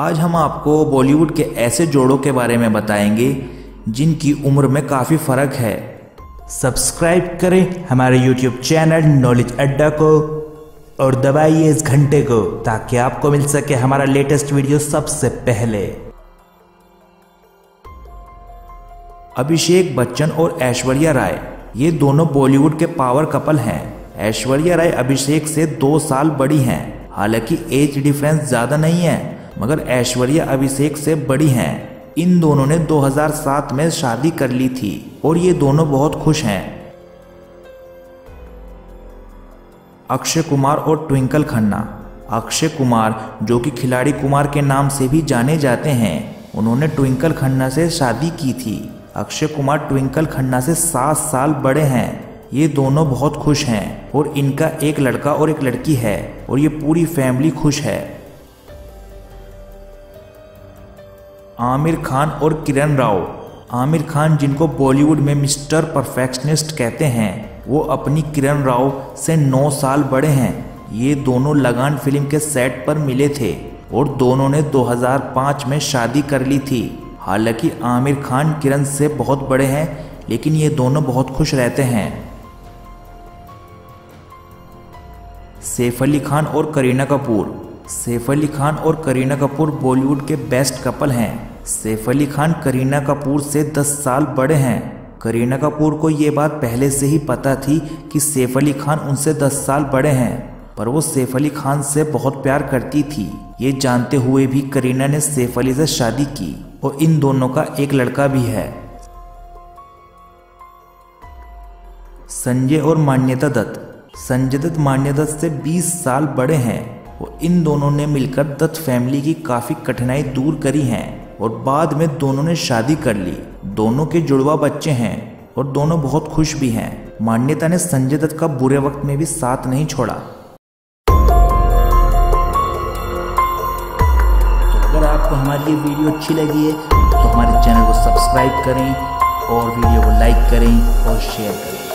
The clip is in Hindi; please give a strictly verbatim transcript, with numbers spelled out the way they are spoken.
आज हम आपको बॉलीवुड के ऐसे जोड़ों के बारे में बताएंगे जिनकी उम्र में काफ़ी फ़र्क है। सब्सक्राइब करें हमारे यूट्यूब चैनल नॉलेज अड्डा को और दबाइए इस घंटे को ताकि आपको मिल सके हमारा लेटेस्ट वीडियो सबसे पहले। अभिषेक बच्चन और ऐश्वर्या राय ये दोनों बॉलीवुड के पावर कपल हैं। ऐश्वर्या राय अभिषेक से दो साल बड़ी हैं। हालांकि एज डिफरेंस ज़्यादा नहीं है, मगर ऐश्वर्या अभिषेक से बड़ी हैं। इन दोनों ने दो हज़ार सात में शादी कर ली थी और ये दोनों बहुत खुश हैं। अक्षय कुमार और ट्विंकल खन्ना। अक्षय कुमार जो कि खिलाड़ी कुमार के नाम से भी जाने जाते हैं, उन्होंने ट्विंकल खन्ना से शादी की थी। अक्षय कुमार ट्विंकल खन्ना से सात साल बड़े हैं। ये दोनों बहुत खुश हैं और इनका एक लड़का और एक लड़की है और ये पूरी फैमिली खुश है। आमिर खान और किरण राव। आमिर खान जिनको बॉलीवुड में मिस्टर परफेक्शनिस्ट कहते हैं, वो अपनी किरण राव से नौ साल बड़े हैं। ये दोनों लगान फिल्म के सेट पर मिले थे और दोनों ने दो हज़ार पाँच में शादी कर ली थी। हालांकि आमिर खान किरण से बहुत बड़े हैं, लेकिन ये दोनों बहुत खुश रहते हैं। सैफ अली खान और करीना कपूर। सैफ अली खान और करीना कपूर बॉलीवुड के बेस्ट कपल हैं। सैफ अली खान करीना कपूर से दस साल बड़े हैं। करीना कपूर को ये बात पहले से ही पता थी कि सैफ अली खान उनसे दस साल बड़े हैं, पर वो सैफ अली खान से बहुत प्यार करती थी। ये जानते हुए भी करीना ने सैफ अली से शादी की और इन दोनों का एक लड़का भी है। संजय और मान्यता दत्त। संजय दत्त मान्यता दत्त से बीस साल बड़े हैं और इन दोनों ने मिलकर दत्त फैमिली की काफ़ी कठिनाई दूर करी हैं और बाद में दोनों ने शादी कर ली। दोनों के जुड़वा बच्चे हैं और दोनों बहुत खुश भी हैं। मान्यता ने संजय दत्त का बुरे वक्त में भी साथ नहीं छोड़ा। तो अगर आपको हमारी ये वीडियो अच्छी लगी है तो हमारे चैनल को सब्सक्राइब करें और वीडियो को लाइक करें और शेयर करें।